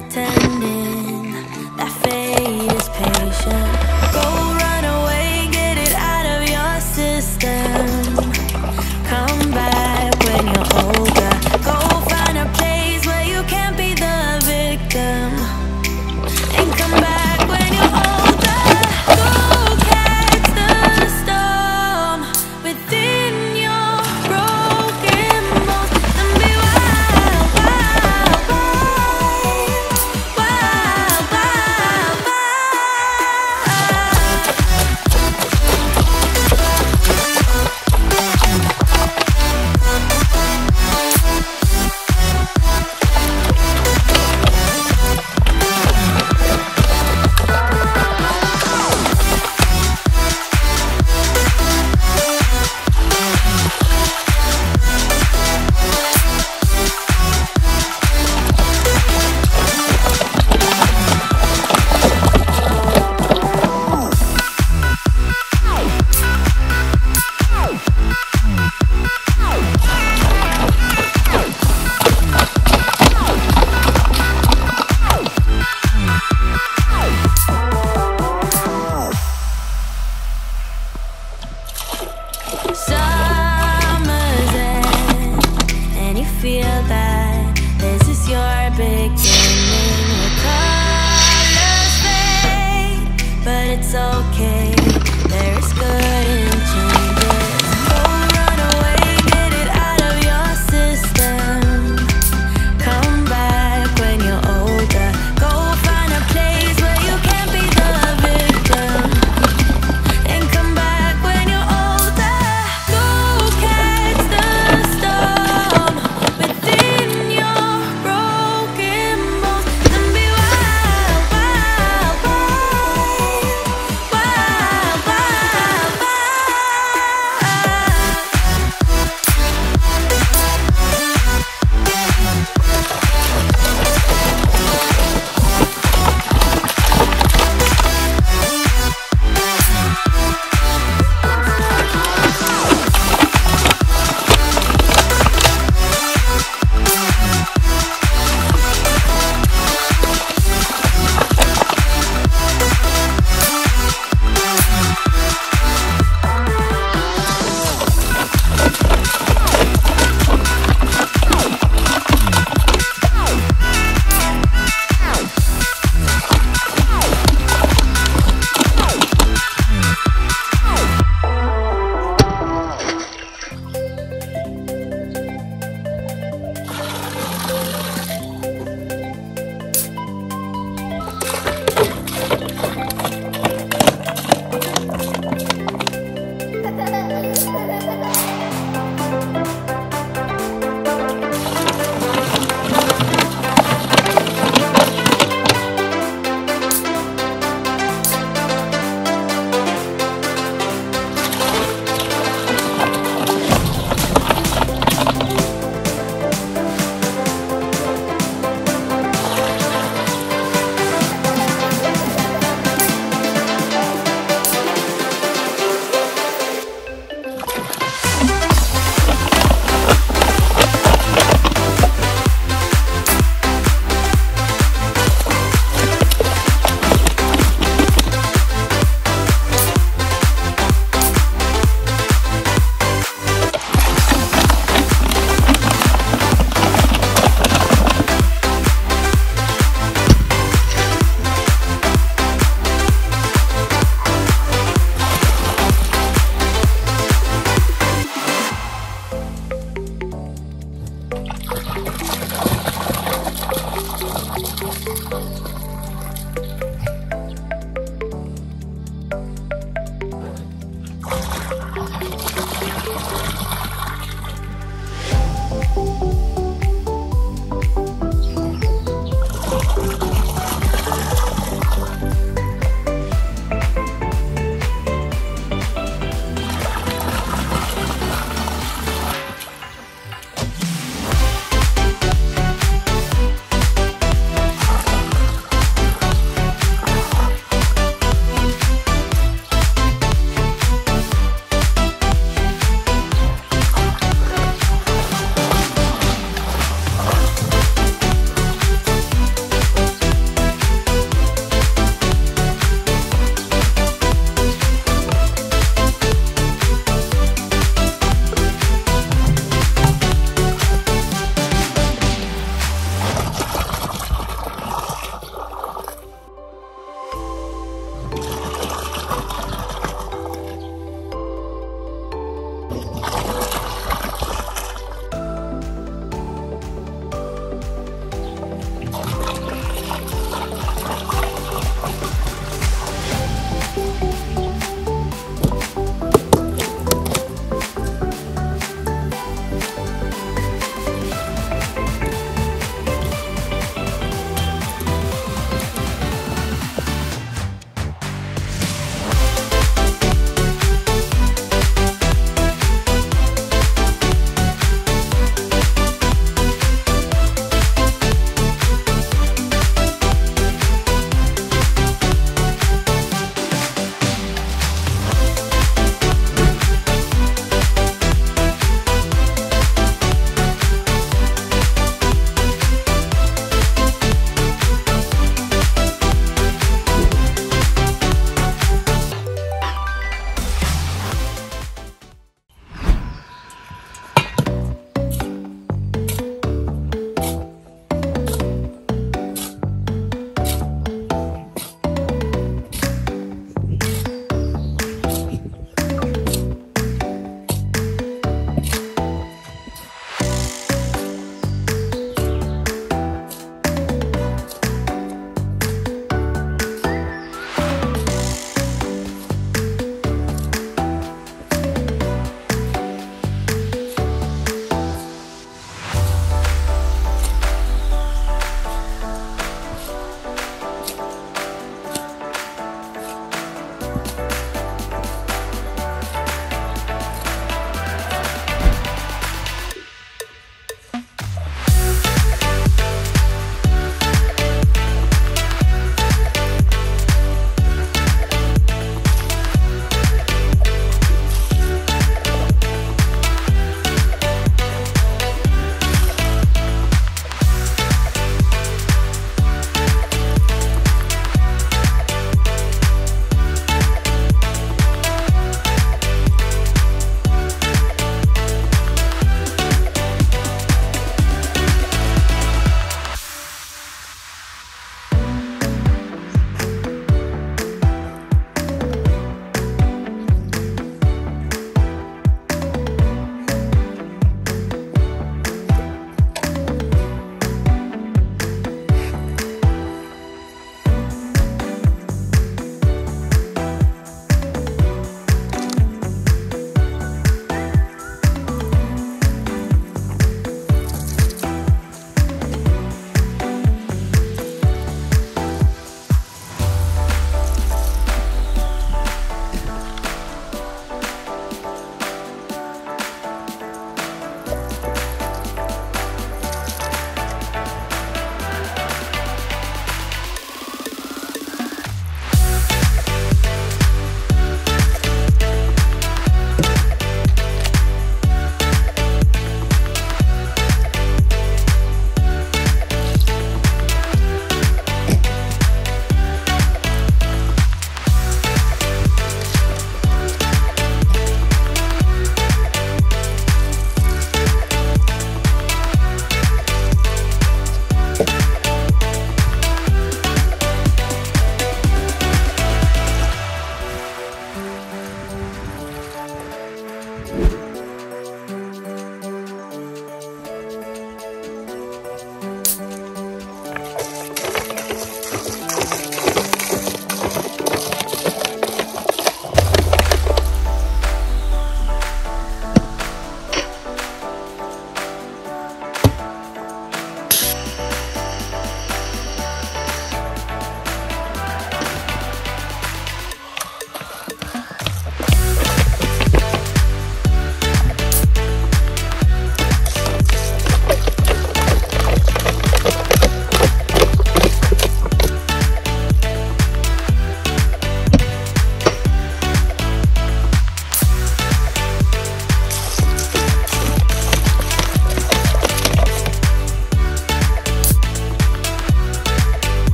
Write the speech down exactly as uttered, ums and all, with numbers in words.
pretending that fate is patient. Go run away, get it out of your system. Come back when you're older. Go find a place where you can't be the victim, and come back when you're older. Go catch the storm within your broken bones, and be wild, wild, wild, wild, wild, wild. Summer's end, and you feel that